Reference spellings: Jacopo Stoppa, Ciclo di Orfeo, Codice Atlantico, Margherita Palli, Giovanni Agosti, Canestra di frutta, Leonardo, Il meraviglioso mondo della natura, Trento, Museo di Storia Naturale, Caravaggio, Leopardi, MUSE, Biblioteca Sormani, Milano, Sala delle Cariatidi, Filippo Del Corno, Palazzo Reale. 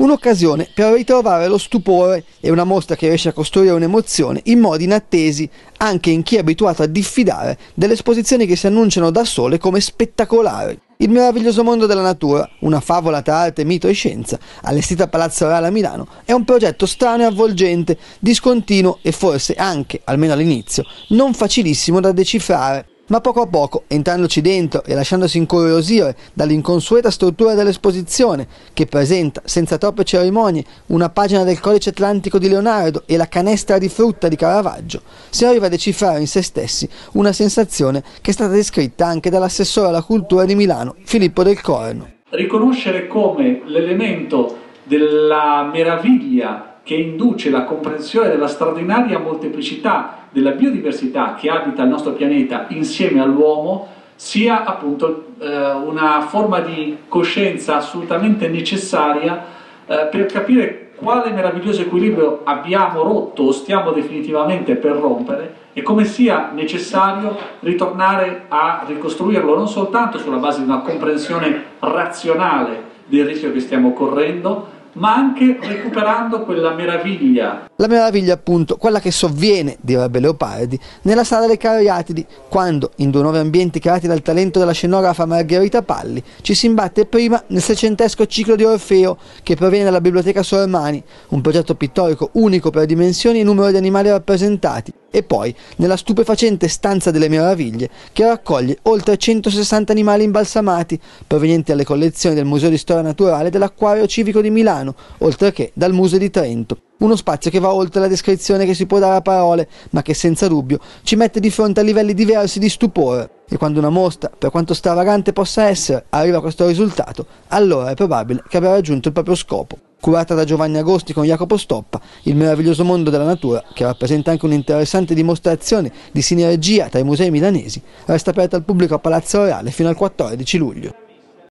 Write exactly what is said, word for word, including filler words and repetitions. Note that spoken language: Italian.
Un'occasione per ritrovare lo stupore e una mostra che riesce a costruire un'emozione in modi inattesi anche in chi è abituato a diffidare delle esposizioni che si annunciano da sole come spettacolari. Il meraviglioso mondo della natura, una favola tra arte, mito e scienza, allestita a Palazzo Reale a Milano, è un progetto strano e avvolgente, discontinuo e forse anche, almeno all'inizio, non facilissimo da decifrare. Ma poco a poco, entrandoci dentro e lasciandosi incuriosire dall'inconsueta struttura dell'esposizione, che presenta, senza troppe cerimonie, una pagina del Codice Atlantico di Leonardo e la Canestra di frutta di Caravaggio, si arriva a decifrare in se stessi una sensazione che è stata descritta anche dall'assessore alla cultura di Milano, Filippo Del Corno. Riconoscere come l'elemento della meraviglia che induce la comprensione della straordinaria molteplicità della biodiversità che abita il nostro pianeta insieme all'uomo sia appunto eh, una forma di coscienza assolutamente necessaria eh, per capire quale meraviglioso equilibrio abbiamo rotto o stiamo definitivamente per rompere e come sia necessario ritornare a ricostruirlo non soltanto sulla base di una comprensione razionale del rischio che stiamo correndo, ma anche recuperando quella meraviglia. La meraviglia appunto, quella che sovviene, direbbe Leopardi, nella Sala delle Cariatidi, quando, in due nuovi ambienti creati dal talento della scenografa Margherita Palli, ci si imbatte prima nel seicentesco Ciclo di Orfeo, che proviene dalla Biblioteca Sormani, un progetto pittorico unico per dimensioni e numero di animali rappresentati, e poi nella stupefacente Stanza delle Meraviglie, che raccoglie oltre centosessanta animali imbalsamati, provenienti dalle collezioni del Museo di Storia Naturale e dell'Acquario Civico di Milano, oltre che dal Muse di Trento. Uno spazio che va oltre la descrizione che si può dare a parole, ma che senza dubbio ci mette di fronte a livelli diversi di stupore. E quando una mostra, per quanto stravagante possa essere, arriva a questo risultato, allora è probabile che abbia raggiunto il proprio scopo. Curata da Giovanni Agosti con Jacopo Stoppa, il meraviglioso mondo della natura, che rappresenta anche un'interessante dimostrazione di sinergia tra i musei milanesi, resta aperta al pubblico a Palazzo Reale fino al quattordici luglio.